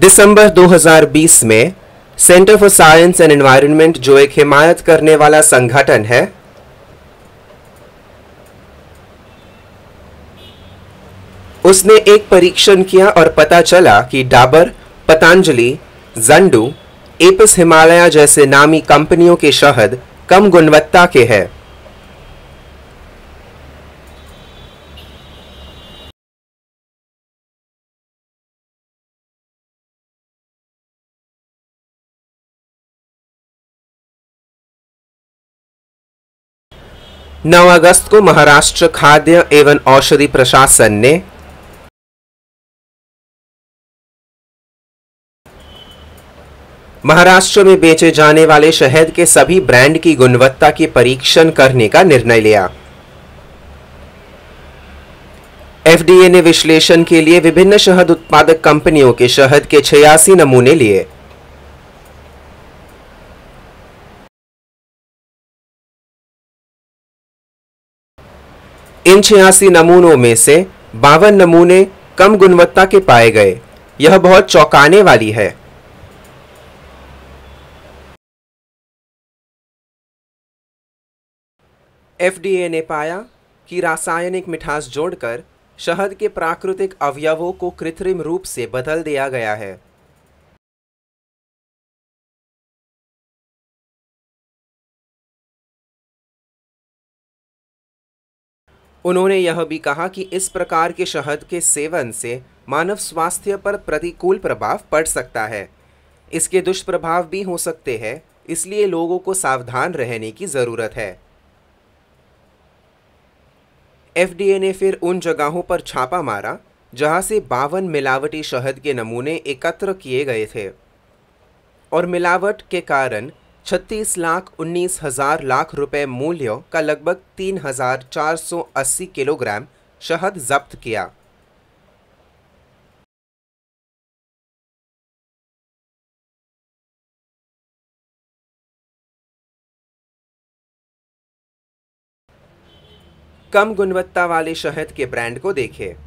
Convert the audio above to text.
दिसंबर 2020 में centre for science and environment, जो एक हिमायत करने वाला संगठन है, उसने एक परीक्षण किया और पता चला कि डाबर, पतंजलि, ज़ंडू, एपिस हिमालय जैसे नामी कंपनियों के शहद कम गुणवत्ता के हैं। नौ अगस्त को महाराष्ट्र खाद्य एवं औषधि प्रशासन ने महाराष्ट्र में बेचे जाने वाले शहद के सभी ब्रांड की गुणवत्ता की परीक्षण करने का निर्णय लिया। एफडीए ने विश्लेषण के लिए विभिन्न शहद उत्पादक कंपनियों के शहद के 86 नमूने लिए। इन 86 नमूनों में से 52 नमूने कम गुणवत्ता के पाए गए। यह बहुत चौंकाने वाली है। एफडीए ने पाया कि रासायनिक मिठास जोड़कर शहद के प्राकृतिक अवयवों को कृत्रिम रूप से बदल दिया गया है। उन्होंने यह भी कहा कि इस प्रकार के शहद के सेवन से मानव स्वास्थ्य पर प्रतिकूल प्रभाव पड़ सकता है। इसके दुष्प्रभाव भी हो सकते हैं, इसलिए लोगों को सावधान रहने की ज़रूरत है। एफडीए ने फिर उन जगहों पर छापा मारा जहां से 52 मिलावटी शहद के नमूने एकत्र किए गए थे और मिलावट के कारण 36,19,000 लाख रुपए मूल्य का लगभग 3,480 किलोग्राम शहद जब्त किया। कम गुणवत्ता वाले शहद के ब्रांड को देखें।